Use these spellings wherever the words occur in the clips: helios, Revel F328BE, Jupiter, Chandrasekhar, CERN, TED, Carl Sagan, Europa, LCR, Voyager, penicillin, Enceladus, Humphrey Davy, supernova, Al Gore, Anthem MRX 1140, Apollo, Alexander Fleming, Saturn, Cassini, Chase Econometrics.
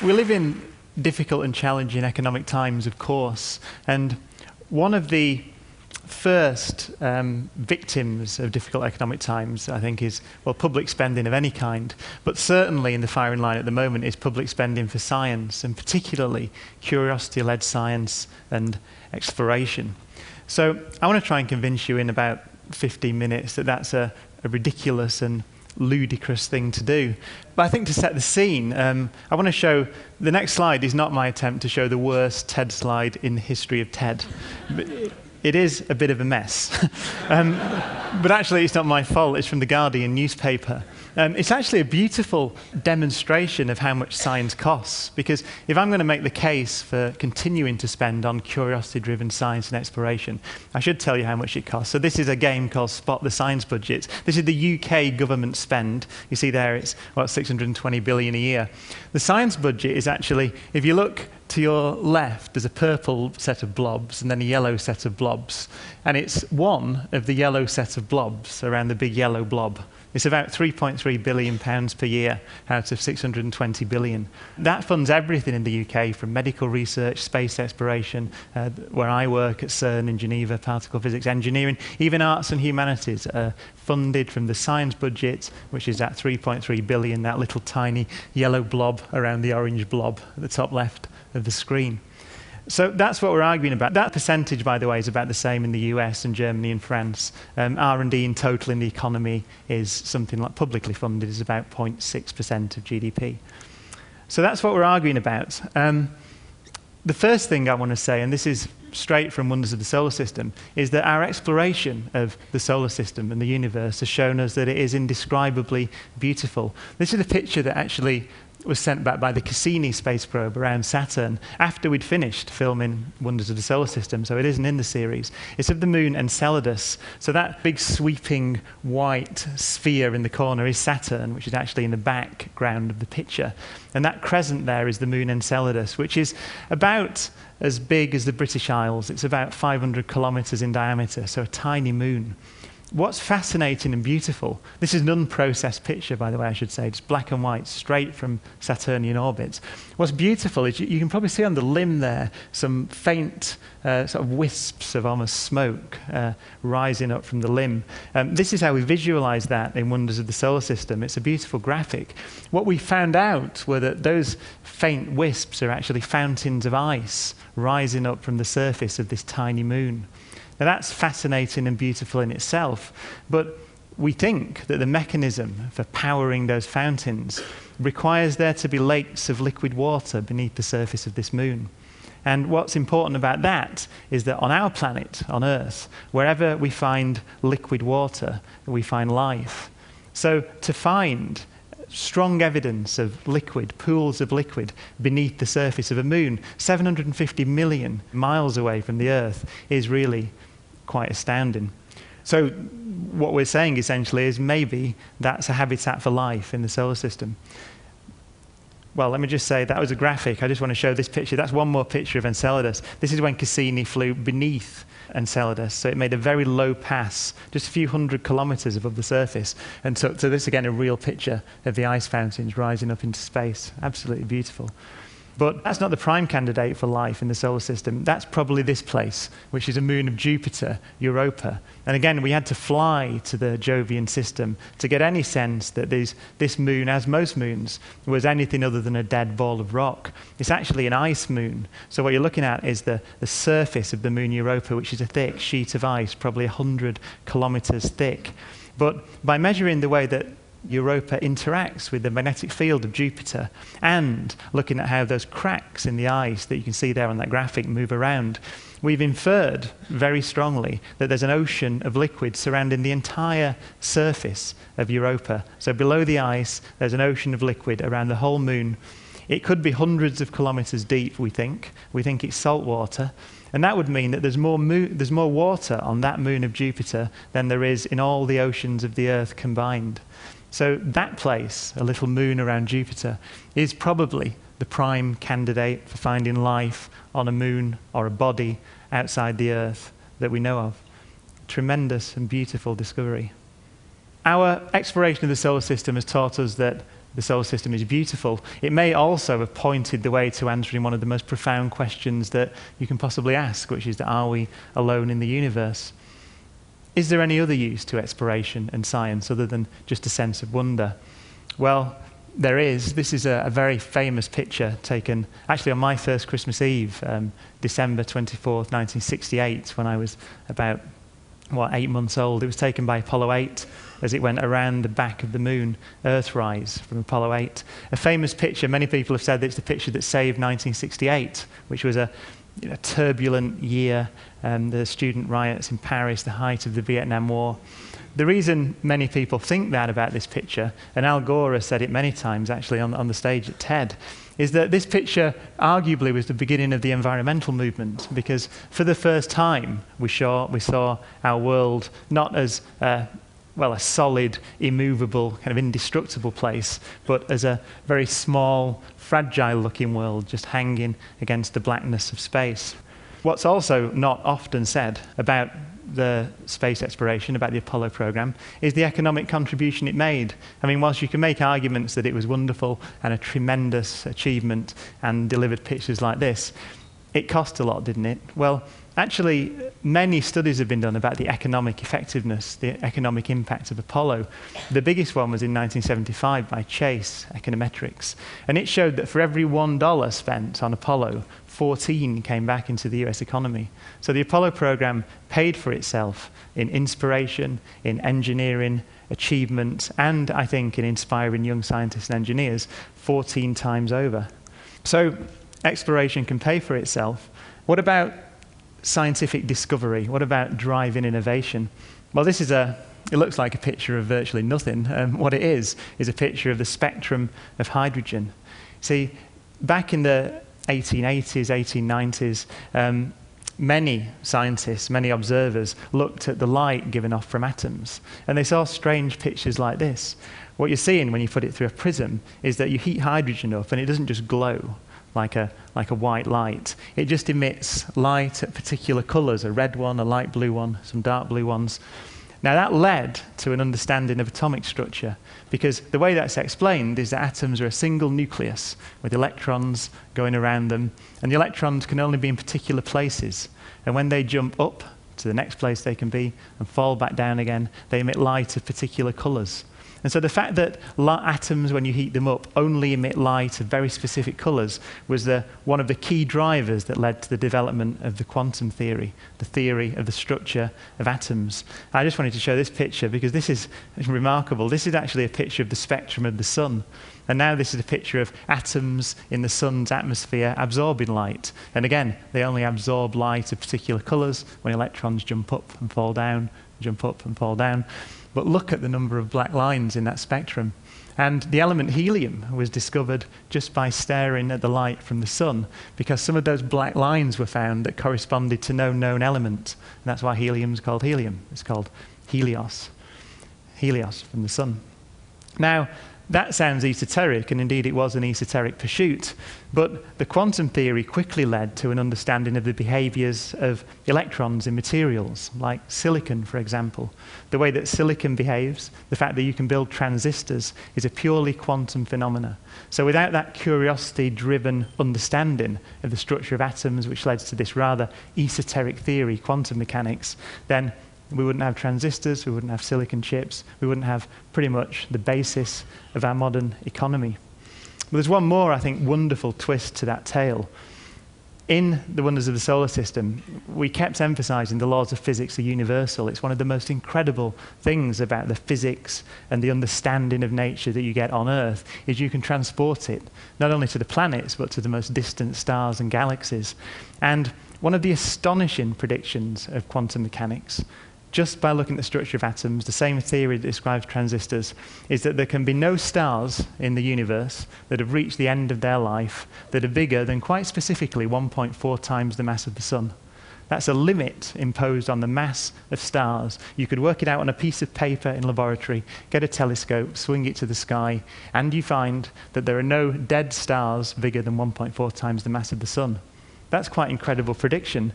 We live in difficult and challenging economic times, of course, and one of the first victims of difficult economic times, I think, is, well, public spending of any kind, but certainly in the firing line at the moment is public spending for science, and particularly curiosity-led science and exploration. So I want to try and convince you in about 15 minutes that that's a ridiculous and ludicrous thing to do. But I think to set the scene, I want to show, the next slide is not my attempt to show the worst TED slide in the history of TED. It is a bit of a mess. But actually it's not my fault, it's from the Guardian newspaper. It's actually a beautiful demonstration of how much science costs, because if I'm going to make the case for continuing to spend on curiosity-driven science and exploration, I should tell you how much it costs. So this is a game called Spot the Science Budget. This is the UK government spend. You see there it's, what, 620 billion a year. The science budget is actually, if you look to your left, there's a purple set of blobs and then a yellow set of blobs. And it's one of the yellow set of blobs around the big yellow blob. It's about £3.3 billion per year out of £620 billion. That funds everything in the UK, from medical research, space exploration, where I work at CERN in Geneva, particle physics, engineering, even arts and humanities are funded from the science budget, which is at £3.3 billion, that little tiny yellow blob around the orange blob at the top left of the screen. So that's what we're arguing about. That percentage, by the way, is about the same in the US and Germany and France. R&D in total in the economy is something like publicly funded is about 0.6% of GDP. So that's what we're arguing about. The first thing I want to say, and this is straight from Wonders of the Solar System, is that our exploration of the solar system and the universe has shown us that it is indescribably beautiful. This is a picture that actually was sent back by the Cassini space probe around Saturn after we'd finished filming Wonders of the Solar System, so it isn't in the series. It's of the moon Enceladus. So that big sweeping white sphere in the corner is Saturn, which is actually in the background of the picture. And that crescent there is the moon Enceladus, which is about as big as the British Isles. It's about 500 kilometers in diameter, so a tiny moon. What's fascinating and beautiful, this is an unprocessed picture, by the way, I should say, it's black and white, straight from Saturnian orbits. What's beautiful is you can probably see on the limb there some faint sort of wisps of almost smoke rising up from the limb. This is how we visualize that in Wonders of the Solar System. It's a beautiful graphic. What we found out were that those faint wisps are actually fountains of ice rising up from the surface of this tiny moon. Now that's fascinating and beautiful in itself, but we think that the mechanism for powering those fountains requires there to be lakes of liquid water beneath the surface of this moon. And what's important about that is that on our planet, on Earth, wherever we find liquid water, we find life. So to find strong evidence of liquid, pools of liquid beneath the surface of a moon, 750 million miles away from the Earth, is really quite astounding. So what we're saying essentially is maybe that's a habitat for life in the solar system. Well, let me just say that was a graphic. I just want to show this picture. That's one more picture of Enceladus. This is when Cassini flew beneath Enceladus, so it made a very low pass, just a few hundred kilometers above the surface. And so this, again, a real picture of the ice fountains rising up into space. Absolutely beautiful. But that's not the prime candidate for life in the solar system. That's probably this place, which is a moon of Jupiter, Europa. And again, we had to fly to the Jovian system to get any sense that this moon, as most moons, was anything other than a dead ball of rock. It's actually an ice moon. So what you're looking at is the surface of the moon Europa, which is a thick sheet of ice, probably 100 kilometers thick. But by measuring the way that Europa interacts with the magnetic field of Jupiter and looking at how those cracks in the ice that you can see there on that graphic move around, we've inferred very strongly that there's an ocean of liquid surrounding the entire surface of Europa. So below the ice, there's an ocean of liquid around the whole moon. It could be hundreds of kilometers deep, we think. We think it's salt water. And that would mean that there's more water on that moon of Jupiter than there is in all the oceans of the Earth combined. So that place, a little moon around Jupiter, is probably the prime candidate for finding life on a moon or a body outside the Earth that we know of. Tremendous and beautiful discovery. Our exploration of the solar system has taught us that the solar system is beautiful. It may also have pointed the way to answering one of the most profound questions that you can possibly ask, which is, are we alone in the universe? Is there any other use to exploration and science other than just a sense of wonder? Well, there is. This is a very famous picture taken actually on my first Christmas Eve, December 24th, 1968, when I was about, what, 8 months old. It was taken by Apollo 8 as it went around the back of the moon, Earthrise from Apollo 8. A famous picture. Many people have said that it's the picture that saved 1968, which was a turbulent year, the student riots in Paris, the height of the Vietnam War. The reason many people think that about this picture, and Al Gore has said it many times actually on the stage at TED, is that this picture arguably was the beginning of the environmental movement, because for the first time we saw our world not as well, a solid, immovable, kind of indestructible place, but as a very small, fragile-looking world just hanging against the blackness of space. What's also not often said about the space exploration, about the Apollo program, is the economic contribution it made. I mean, whilst you can make arguments that it was wonderful and a tremendous achievement and delivered pictures like this, it cost a lot, didn't it? Well, actually, many studies have been done about the economic effectiveness, the economic impact of Apollo. The biggest one was in 1975 by Chase Econometrics. And it showed that for every $1 spent on Apollo, 14 came back into the US economy. So the Apollo program paid for itself in inspiration, in engineering, achievement, and I think in inspiring young scientists and engineers 14 times over. So exploration can pay for itself. What about scientific discovery? What about driving innovation? Well, this is it looks like a picture of virtually nothing. What it is a picture of the spectrum of hydrogen. See, back in the 1880s, 1890s, many scientists, many observers looked at the light given off from atoms, and they saw strange pictures like this. What you're seeing when you put it through a prism is that you heat hydrogen up and it doesn't just glow like a white light. It just emits light at particular colours, a red one, a light blue one, some dark blue ones. Now that led to an understanding of atomic structure, because the way that's explained is that atoms are a single nucleus with electrons going around them, and the electrons can only be in particular places. And when they jump up to the next place they can be and fall back down again, they emit light of particular colours. And so the fact that atoms, when you heat them up, only emit light of very specific colours was one of the key drivers that led to the development of the quantum theory, the theory of the structure of atoms. I just wanted to show this picture because this is remarkable. This is actually a picture of the spectrum of the sun. And now this is a picture of atoms in the sun's atmosphere absorbing light. And again, they only absorb light of particular colours when electrons jump up and fall down, jump up and fall down. But look at the number of black lines in that spectrum. And the element helium was discovered just by staring at the light from the sun, because some of those black lines were found that corresponded to no known element. And that's why helium is called helium. It's called helios. Helios from the sun. Now, that sounds esoteric, and indeed it was an esoteric pursuit, but the quantum theory quickly led to an understanding of the behaviours of electrons in materials, like silicon, for example. The way that silicon behaves, the fact that you can build transistors, is a purely quantum phenomena. So without that curiosity-driven understanding of the structure of atoms, which led to this rather esoteric theory, quantum mechanics, then we wouldn't have transistors, we wouldn't have silicon chips, we wouldn't have pretty much the basis of our modern economy. But there's one more, I think, wonderful twist to that tale. In The Wonders of the Solar System, we kept emphasizing the laws of physics are universal. It's one of the most incredible things about the physics and the understanding of nature that you get on Earth, is you can transport it, not only to the planets, but to the most distant stars and galaxies. And one of the astonishing predictions of quantum mechanics, just by looking at the structure of atoms, the same theory that describes transistors, is that there can be no stars in the universe that have reached the end of their life that are bigger than, quite specifically, 1.4 times the mass of the sun. That's a limit imposed on the mass of stars. You could work it out on a piece of paper in laboratory, get a telescope, swing it to the sky, and you find that there are no dead stars bigger than 1.4 times the mass of the sun. That's quite an incredible prediction.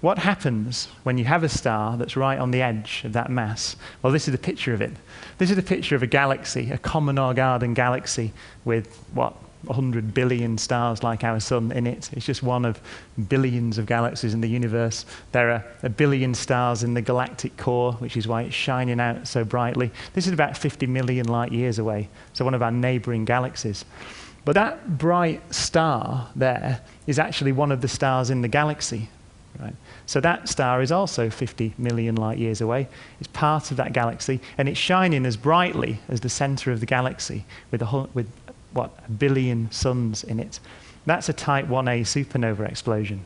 What happens when you have a star that's right on the edge of that mass? Well, this is a picture of it. This is a picture of a galaxy, a common or garden galaxy with, what, 100 billion stars like our sun in it. It's just one of billions of galaxies in the universe. There are a billion stars in the galactic core, which is why it's shining out so brightly. This is about 50 million light years away, so one of our neighboring galaxies. But that bright star there is actually one of the stars in the galaxy. Right. So that star is also 50 million light years away. It's part of that galaxy, and it's shining as brightly as the center of the galaxy with what, a billion suns in it. That's a type 1A supernova explosion.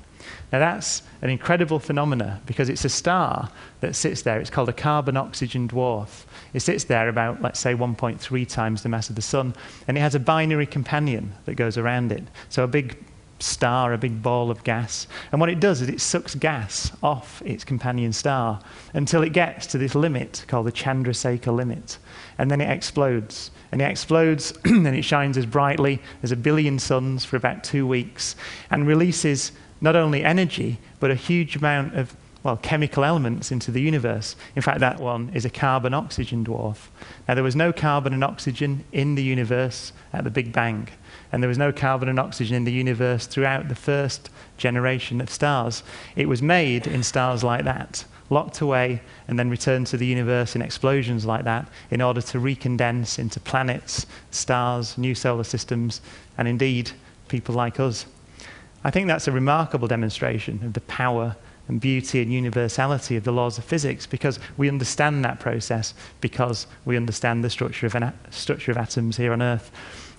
Now that's an incredible phenomena because it's a star that sits there. It's called a carbon-oxygen dwarf. It sits there about, let's say, 1.3 times the mass of the sun, and it has a binary companion that goes around it. So a big star, a big ball of gas. And what it does is it sucks gas off its companion star until it gets to this limit called the Chandrasekhar limit. And then it explodes. And it explodes and it shines as brightly as a billion suns for about 2 weeks and releases not only energy, but a huge amount of, well, chemical elements into the universe. In fact, that one is a carbon-oxygen dwarf. Now, there was no carbon and oxygen in the universe at the Big Bang. And there was no carbon and oxygen in the universe throughout the first generation of stars. It was made in stars like that, locked away, and then returned to the universe in explosions like that in order to recondense into planets, stars, new solar systems, and indeed, people like us. I think that's a remarkable demonstration of the power and beauty and universality of the laws of physics, because we understand that process, because we understand the structure of atoms here on Earth.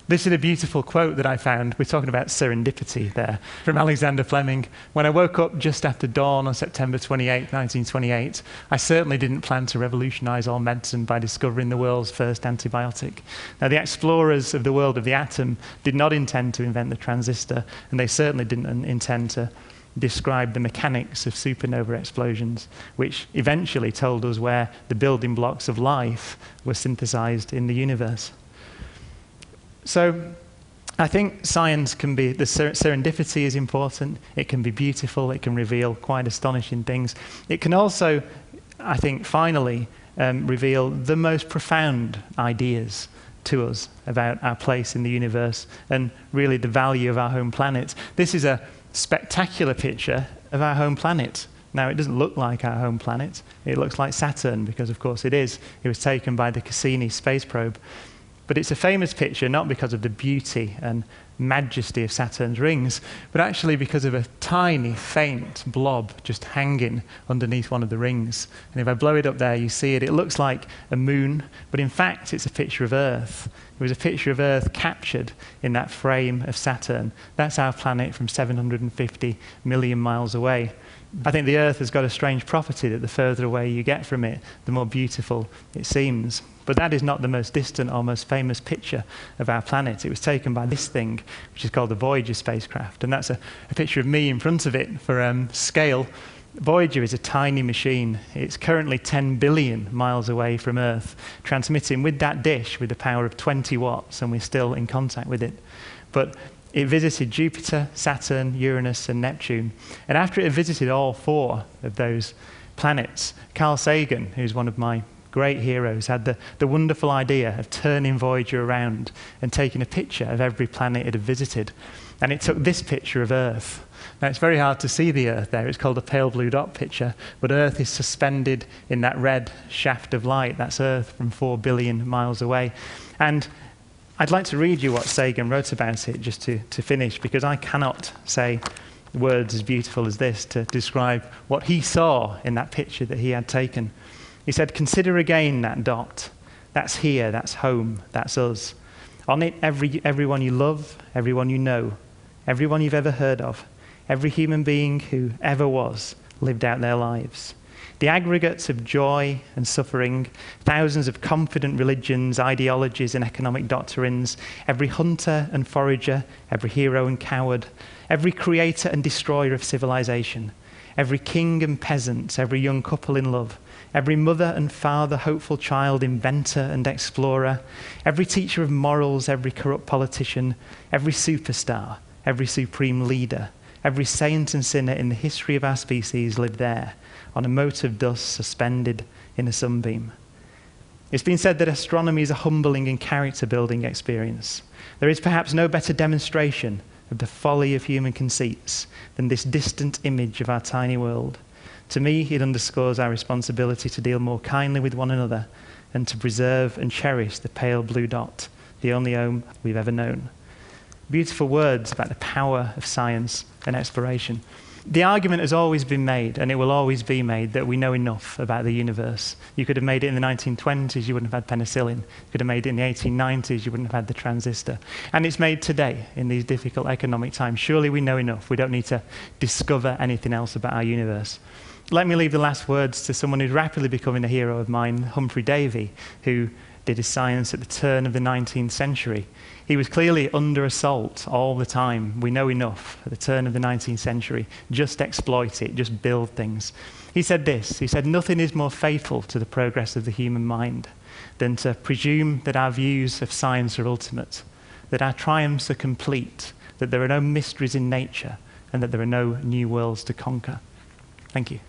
This is a beautiful quote that I found. We're talking about serendipity there, from Alexander Fleming. When I woke up just after dawn on September 28, 1928, I certainly didn't plan to revolutionize all medicine by discovering the world's first antibiotic. Now, the explorers of the world of the atom did not intend to invent the transistor, and they certainly didn't intend to describe the mechanics of supernova explosions, which eventually told us where the building blocks of life were synthesized in the universe. So I think science can be, the serendipity is important, it can be beautiful, it can reveal quite astonishing things. It can also, I think, finally, reveal the most profound ideas to us about our place in the universe and really the value of our home planet. This is a spectacular picture of our home planet. Now, it doesn't look like our home planet, it looks like Saturn, because of course it is. It was taken by the Cassini space probe. But it's a famous picture not because of the beauty and majesty of Saturn's rings, but actually because of a tiny, faint blob just hanging underneath one of the rings. And if I blow it up there, you see it. It looks like a moon, but in fact, it's a picture of Earth. It was a picture of Earth captured in that frame of Saturn. That's our planet from 750 million miles away. I think the Earth has got a strange property that the further away you get from it, the more beautiful it seems. But that is not the most distant or most famous picture of our planet. It was taken by this thing, which is called the Voyager spacecraft. And that's a picture of me in front of it for scale. Voyager is a tiny machine. It's currently 10 billion miles away from Earth, transmitting with that dish with the power of 20 watts, and we're still in contact with it. But it visited Jupiter, Saturn, Uranus, and Neptune. And after it visited all four of those planets, Carl Sagan, who's one of my great heroes, had the wonderful idea of turning Voyager around and taking a picture of every planet it had visited. And it took this picture of Earth. Now, it's very hard to see the Earth there. It's called a pale blue dot picture. But Earth is suspended in that red shaft of light. That's Earth from 4 billion miles away. And I'd like to read you what Sagan wrote about it just to finish, because I cannot say words as beautiful as this to describe what he saw in that picture that he had taken. He said, "Consider again that dot. That's here, that's home, that's us. On it, everyone you love, everyone you know, everyone you've ever heard of, every human being who ever was, lived out their lives. The aggregates of joy and suffering, thousands of confident religions, ideologies and economic doctrines, every hunter and forager, every hero and coward, every creator and destroyer of civilization, every king and peasant, every young couple in love, every mother and father, hopeful child, inventor and explorer, every teacher of morals, every corrupt politician, every superstar, every supreme leader, every saint and sinner in the history of our species lived there, on a mote of dust suspended in a sunbeam. It's been said that astronomy is a humbling and character-building experience. There is perhaps no better demonstration of the folly of human conceits than this distant image of our tiny world. To me, it underscores our responsibility to deal more kindly with one another and to preserve and cherish the pale blue dot, the only home we've ever known. Beautiful words about the power of science and exploration. The argument has always been made, and it will always be made, that we know enough about the universe. You could have made it in the 1920s, you wouldn't have had penicillin. You could have made it in the 1890s, you wouldn't have had the transistor. And it's made today, in these difficult economic times. Surely we know enough. We don't need to discover anything else about our universe. Let me leave the last words to someone who's rapidly becoming a hero of mine, Humphrey Davy, who did his science at the turn of the 19th century. He was clearly under assault all the time. We know enough at the turn of the 19th century. Just exploit it, just build things. He said this, he said, "Nothing is more fatal to the progress of the human mind than to presume that our views of science are ultimate, that our triumphs are complete, that there are no mysteries in nature, and that there are no new worlds to conquer." Thank you.